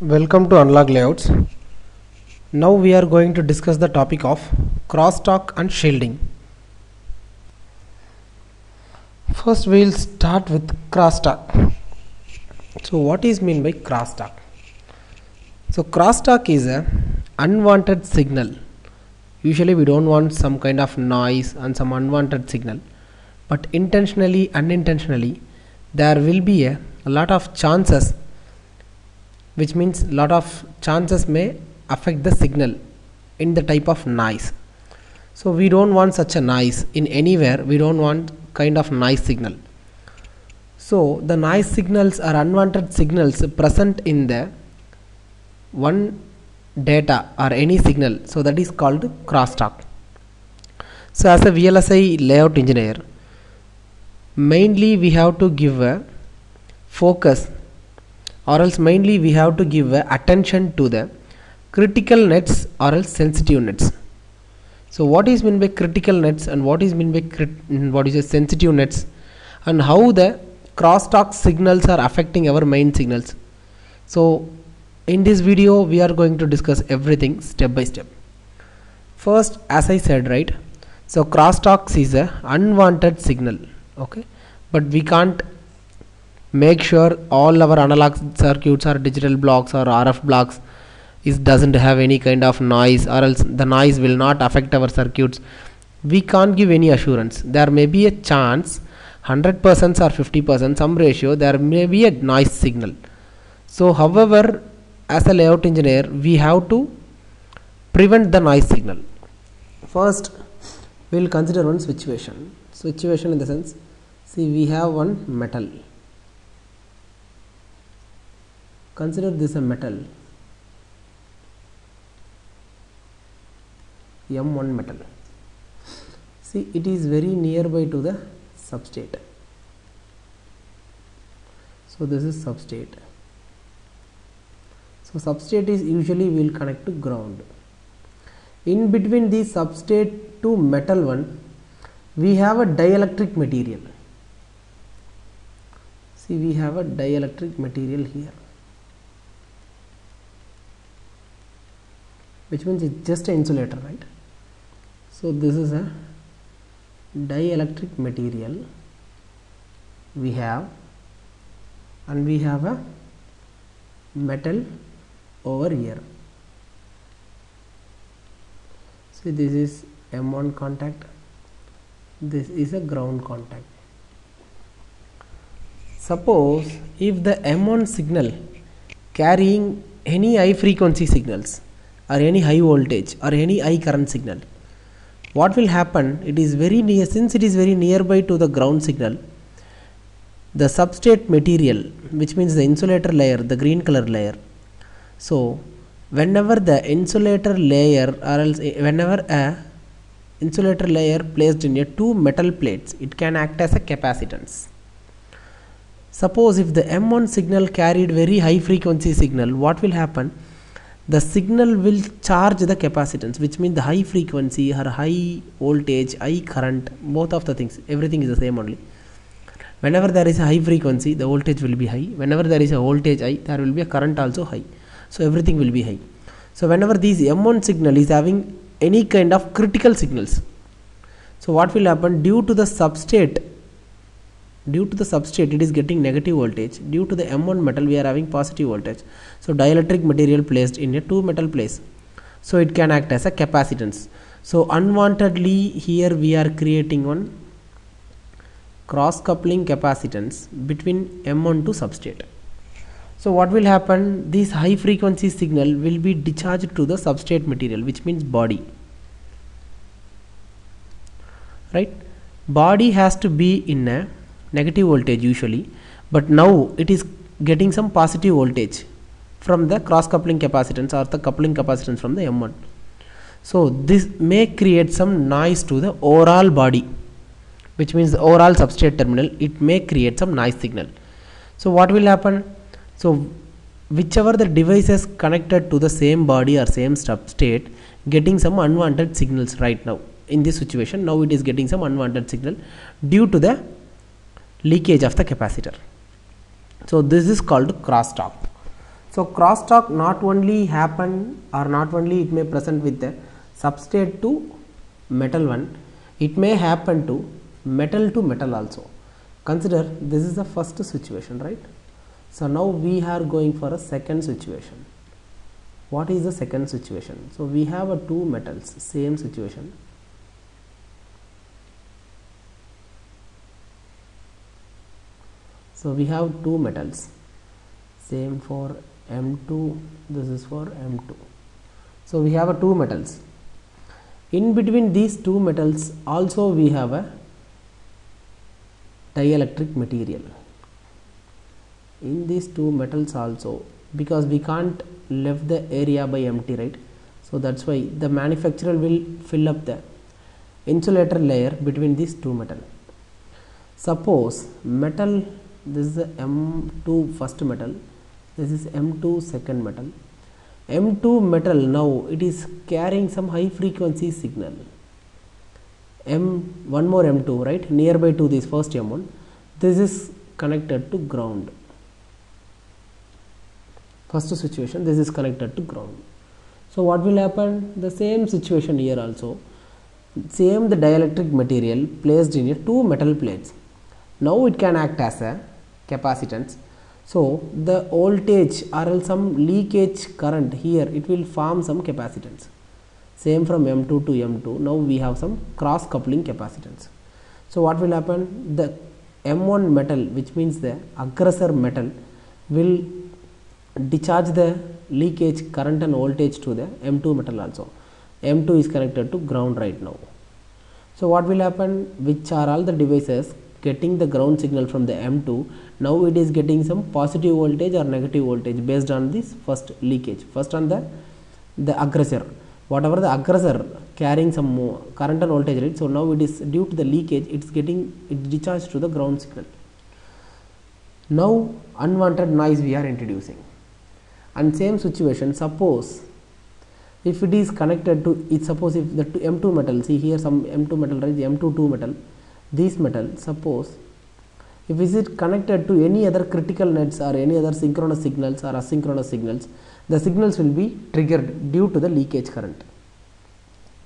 Welcome to Unlock Layouts. Now we are going to discuss the topic of crosstalk and shielding. First we will start with crosstalk. So what is meant by crosstalk? So crosstalk is a unwanted signal. Usually we don't want some kind of noise and some unwanted signal, but intentionally, unintentionally, there will be a lot of chances, which means a lot of chances may affect the signal in the type of noise. So we don't want such a noise in anywhere. We don't want kind of noise signal. So the noise signals are unwanted signals present in the one data or any signal. So that is called crosstalk. So as a VLSI layout engineer, mainly we have to give a focus, or else mainly we have to give attention to the critical nets or else sensitive nets. So what is meant by critical nets and what is meant by sensitive nets, and how the crosstalk signals are affecting our main signals. So in this video we are going to discuss everything step by step. First, as I said, right, so crosstalk is a unwanted signal, okay, but we can't make sure all our analog circuits or digital blocks or RF blocks doesn't have any kind of noise, or else the noise will not affect our circuits. We can't give any assurance. There may be a chance, 100% or 50%, some ratio, there may be a noise signal. So however, as a layout engineer, we have to prevent the noise signal. First we will consider one situation in the sense, see, we have one metal. Consider this a metal, M1 metal. See, it is very nearby to the substrate. So this is substrate. So substrate is usually we will connect to ground. In between the substrate to metal one, we have a dielectric material. See, we have a dielectric material here, which means it's just an insulator, right? So this is a dielectric material we have, and we have a metal over here. So this is M1 contact, this is a ground contact. Suppose if the M1 signal carrying any high frequency signals or any high voltage or any high current signal, what will happen? It is very near, since it is very nearby to the ground signal, the substrate material, which means the insulator layer, the green color layer. So whenever the insulator layer, or else whenever a insulator layer placed in a two metal plates, it can act as a capacitance. Suppose if the M1 signal carried very high frequency signal, what will happen? The signal will charge the capacitance, which means the high frequency or high voltage, high current, both of the things, everything is the same only. Whenever there is a high frequency, the voltage will be high. Whenever there is a voltage high, there will be a current also high. So everything will be high. So whenever this M1 signal is having any kind of critical signals, so what will happen? Due to the substrate it is getting negative voltage. Due to the M1 metal we are having positive voltage. So dielectric material placed in a two metal place, so it can act as a capacitance. So unwantedly here we are creating one cross coupling capacitance between M1 to substrate. So what will happen? This high frequency signal will be discharged to the substrate material, which means body, right? Body has to be in a negative voltage usually, but now it is getting some positive voltage from the cross coupling capacitance or the coupling capacitance from the M1. So this may create some noise to the overall body, which means the overall substrate terminal, it may create some noise signal. So what will happen? So whichever the devices connected to the same body or same substrate getting some unwanted signals right now. In this situation, now it is getting some unwanted signal due to the leakage of the capacitor. So this is called crosstalk. So crosstalk not only happen, or not only it may present with the substrate to metal one, it may happen to metal also. Consider this is the first situation, right? So now we are going for a second situation. What is the second situation? So we have two metals, same situation. So we have two metals, same for M2, this is for M2. So we have two metals. In between these two metals also we have a dielectric material. In these two metals also, because we can't leave the area by empty, right? So that's why the manufacturer will fill up the insulator layer between these two metal. Suppose metal, this is the M2 first metal, this is M2 second metal. M2 metal now it is carrying some high frequency signal. One more M2, right, nearby to this first M1. This is connected to ground. First situation, this is connected to ground. So what will happen? The same situation here also. Same the dielectric material placed in two metal plates. Now it can act as a capacitance. So the voltage or some leakage current here, it will form some capacitance. Same from M2 to M2. Now we have some cross coupling capacitance. So what will happen? The M1 metal, which means the aggressor metal, will discharge the leakage current and voltage to the M2 metal also. M2 is connected to ground right now. So what will happen? Which are all the devices getting the ground signal from the M2, now it is getting some positive voltage or negative voltage based on this first leakage, first on the aggressor. Whatever the aggressor carrying some more current and voltage, right? So now it is due to the leakage, it discharged to the ground signal. Now unwanted noise we are introducing. And same situation, suppose if it is connected to it, suppose if the M2 metal, see here some M2 metal, right? The M2 metal, this metal, suppose if is it connected to any other critical nets or any other synchronous signals or asynchronous signals, the signals will be triggered due to the leakage current.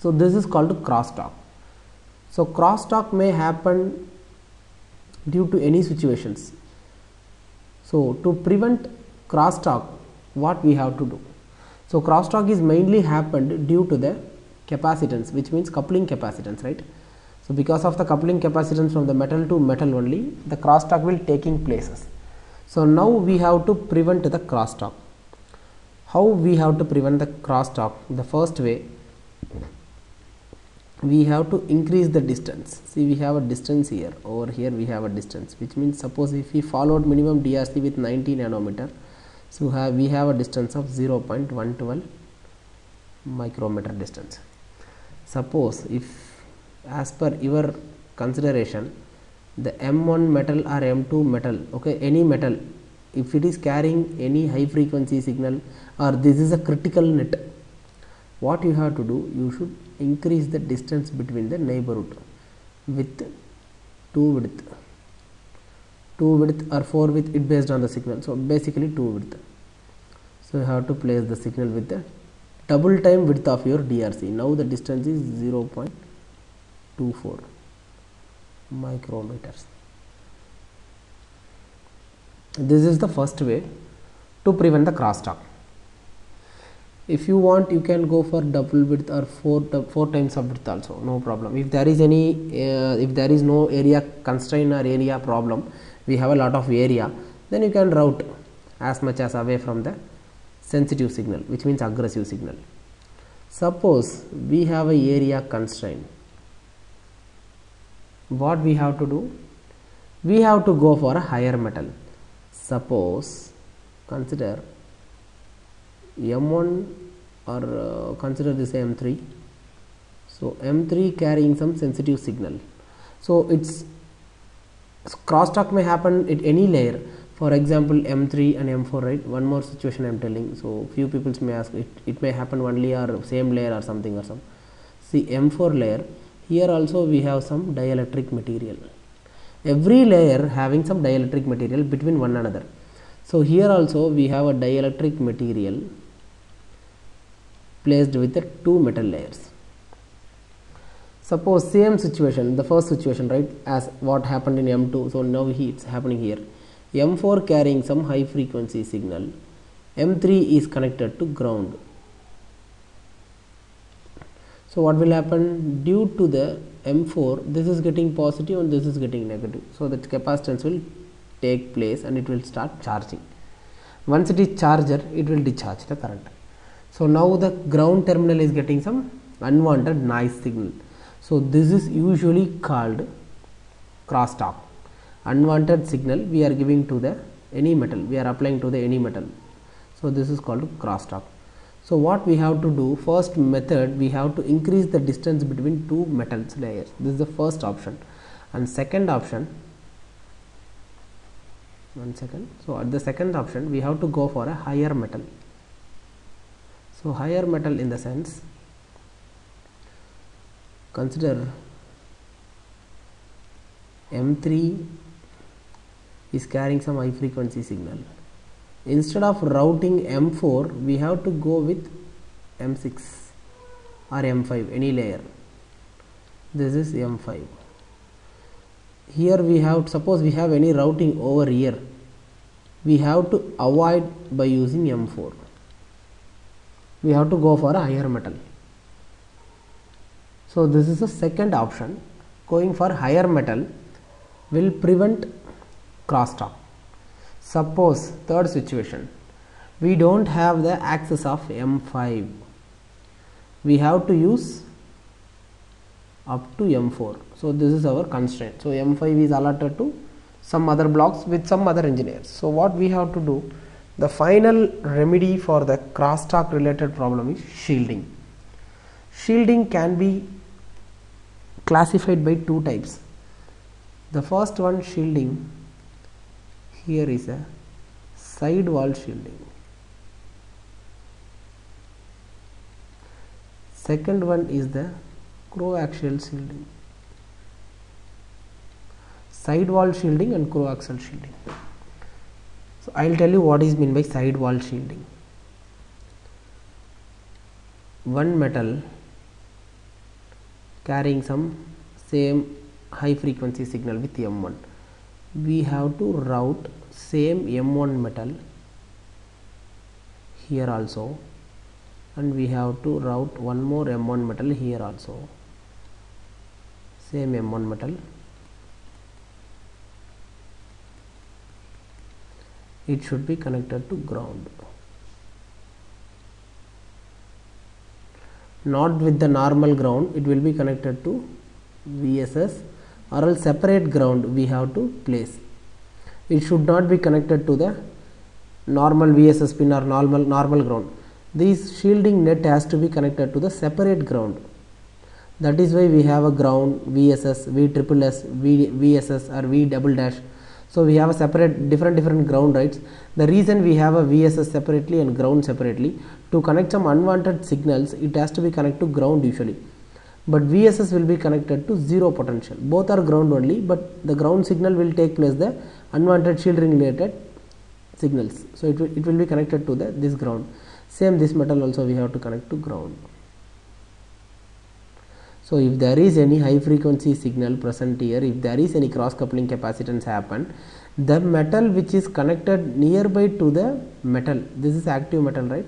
So this is called crosstalk. So crosstalk may happen due to any situations. So to prevent crosstalk, what we have to do? So crosstalk is mainly happened due to the capacitance, which means coupling capacitance, right? So because of the coupling capacitance from the metal to metal only, the crosstalk will taking places. So now we have to prevent the crosstalk. How we have to prevent the crosstalk? The first way, we have to increase the distance. See, we have a distance here, over here we have a distance, which means suppose if we followed minimum DRC with 90 nanometer, so we have a distance of 0.112 micrometer distance. Suppose if as per your consideration the M1 metal or M2 metal, okay, any metal, if it is carrying any high frequency signal or this is a critical net, what you have to do, you should increase the distance between the neighborhood with 2 width or 4 width, it based on the signal. So basically 2 width. So you have to place the signal with the double time width of your DRC. Now the distance is 0.24 micrometers. This is the first way to prevent the crosstalk. If you want, you can go for double width or four times of width also, no problem. If there is any if there is no area constraint or area problem, we have a lot of area, then you can route as much as away from the sensitive signal, which means aggressive signal. Suppose we have a area constraint, what we have to do? We have to go for a higher metal. Suppose consider M1 or consider this M3. So M3 carrying some sensitive signal. So its crosstalk may happen at any layer. For example, M3 and M4, right? One more situation I am telling. So few people may ask, it may happen one layer or same layer or something or some. See, M4 layer. Here also we have some dielectric material. Every layer having some dielectric material between one another. So here also we have a dielectric material placed with the two metal layers. Suppose same situation, the first situation, right, as what happened in M2. So now it's happening here. M4 carrying some high frequency signal. M3 is connected to ground. So what will happen? Due to the M4, this is getting positive and this is getting negative. So that capacitance will take place and it will start charging. Once it is charged, it will discharge the current. So now the ground terminal is getting some unwanted noise signal. So this is usually called crosstalk. Unwanted signal we are giving to the any metal, we are applying to the any metal. So this is called crosstalk. So what we have to do, first method, we have to increase the distance between two metals layers. This is the first option. And second option, so at the second option we have to go for a higher metal. So higher metal in the sense, consider M3 is carrying some high frequency signal. Instead of routing M4, we have to go with M6 or M5, any layer. This is M5. Here we have, suppose we have any routing over here, we have to avoid by using M4. We have to go for a higher metal. So this is the second option. Going for higher metal will prevent crosstalk. Suppose third situation, we don't have the access of M5, we have to use up to M4. So this is our constraint. So M5 is allotted to some other blocks with some other engineers. So what we have to do, the final remedy for the crosstalk related problem is shielding. Shielding can be classified by two types. The first one, shielding, here is a side wall shielding. Second one is the croaxial shielding. Side wall shielding and croaxial shielding. So I will tell you what is meant by side wall shielding. One metal carrying some same high frequency signal with M1. We have to route same M1 metal here also, and we have to route one more M1 metal here also. Same M1 metal. It should be connected to ground. Not with the normal ground, it will be connected to VSS or else separate ground we have to place. It should not be connected to the normal VSS pin or normal ground. This shielding net has to be connected to the separate ground. That is why we have a ground, VSS, VSSS, VSS or V double dash. So we have a separate different ground rights. The reason we have a VSS separately and ground separately, to connect some unwanted signals it has to be connected to ground usually. But VSS will be connected to zero potential. Both are ground only, but the ground signal will take place the unwanted shielding related signals. So it will be connected to this ground. Same this metal also we have to connect to ground. So if there is any high frequency signal present here, if there is any cross coupling capacitance happen, the metal which is connected nearby to the metal, this is active metal, right?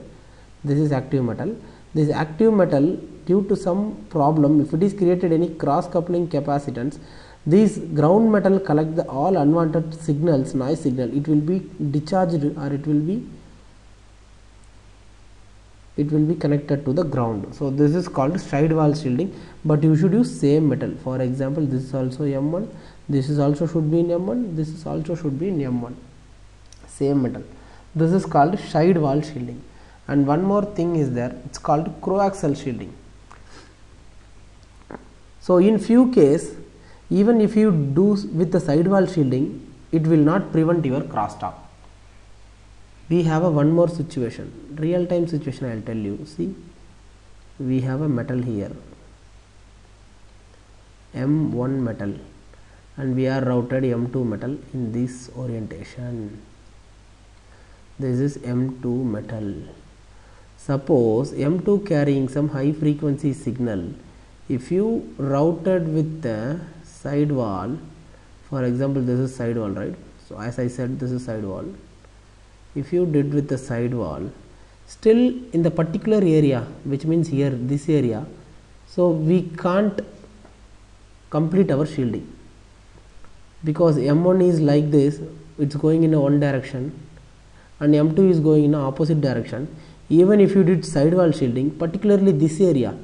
This is active metal. This active metal, due to some problem, if it is created any cross coupling capacitance, this ground metal collect the all unwanted signals, noise signal, it will be discharged or it will be connected to the ground. So this is called side wall shielding, but you should use same metal. For example, this is also M1, this is also should be in M1, this is also should be in M1, same metal. This is called side wall shielding. And one more thing is there, it's called croaxial shielding. So in few case, even if you do with the side wall shielding, it will not prevent your crosstalk. We have a one more situation, real time situation I will tell you. See, we have a metal here, M1 metal, and we are routed M2 metal in this orientation. This is M2 metal. Suppose M2 carrying some high frequency signal, if you routed with the sidewall, for example this is sidewall, right? So as I said, this is sidewall. If you did with the sidewall, still in the particular area, which means here, this area, so we can't complete our shielding, because M1 is like this, it's going in a one direction, and M2 is going in a opposite direction. Even if you did sidewall shielding, particularly this area,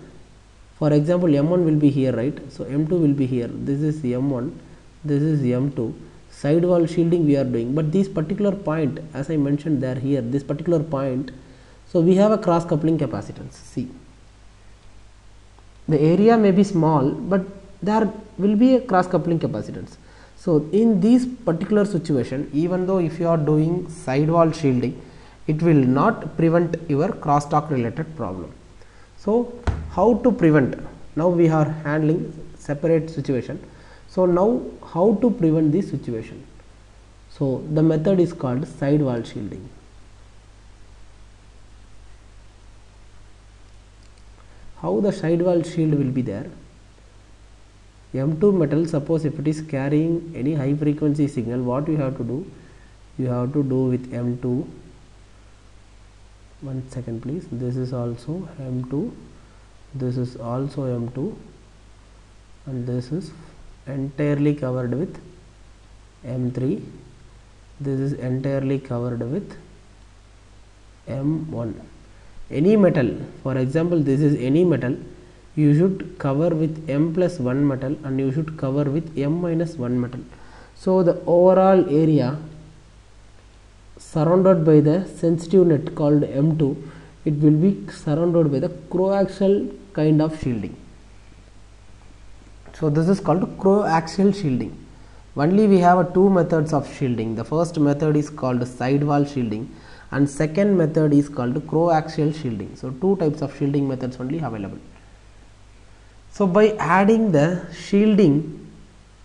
for example M1 will be here, right? So M2 will be here. This is M1, this is M2. Sidewall shielding we are doing, but this particular point, as I mentioned there, here, this particular point, so we have a cross coupling capacitance C. The area may be small, but there will be a cross coupling capacitance. So in this particular situation, even though if you are doing sidewall shielding, it will not prevent your crosstalk related problem. So how to prevent? Now we are handling separate situation. So now how to prevent this situation? So the method is called sidewall shielding. How the sidewall shield will be there? M2 metal, suppose if it is carrying any high frequency signal, what you have to do? You have to do with M2. One second please. This is also M2, this is also M2, and this is entirely covered with M3, this is entirely covered with M1. Any metal, for example this is any metal, you should cover with M plus 1 metal, and you should cover with M minus 1 metal. So the overall area surrounded by the sensitive net called M2, it will be surrounded by the coaxial kind of shielding. So this is called coaxial shielding. Only we have two methods of shielding. The first method is called sidewall shielding, and second method is called coaxial shielding. So two types of shielding methods only available. So by adding the shielding,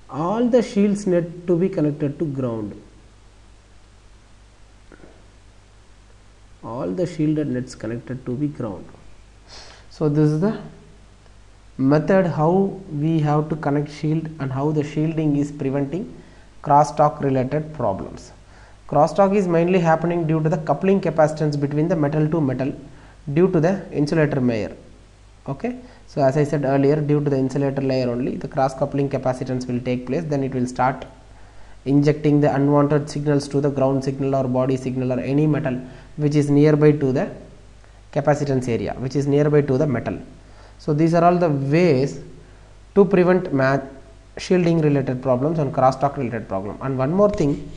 all the shields need to be connected to ground. All the shielded nets connected to be ground. So this is the method how we have to connect shield, and how the shielding is preventing crosstalk related problems. Crosstalk is mainly happening due to the coupling capacitance between the metal to metal due to the insulator layer. Okay, so as I said earlier, due to the insulator layer only, the cross coupling capacitance will take place, then it will start injecting the unwanted signals to the ground signal or body signal or any metal which is nearby to the capacitance area, which is nearby to the metal. So these are all the ways to prevent shielding related problems and crosstalk related problem. And one more thing,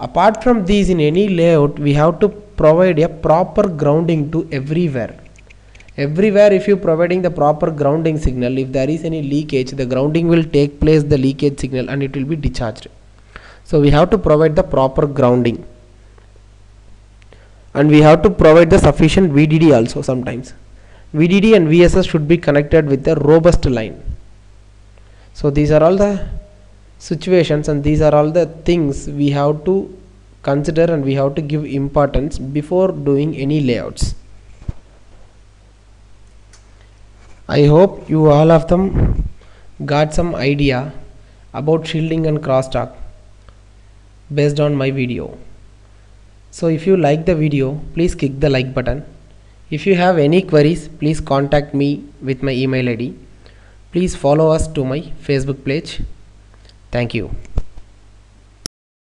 apart from these, in any layout we have to provide a proper grounding to everywhere. If you providing the proper grounding signal, if there is any leakage, the grounding will take place, the leakage signal, and it will be discharged. So we have to provide the proper grounding, and we have to provide the sufficient VDD also. Sometimes VDD and VSS should be connected with the robust line. So these are all the situations, and these are all the things we have to consider, and we have to give importance before doing any layouts. I hope you all of them got some idea about shielding and crosstalk based on my video. So if you like the video, please click the like button. If you have any queries, please contact me with my email ID. Please follow us to my Facebook page. Thank you.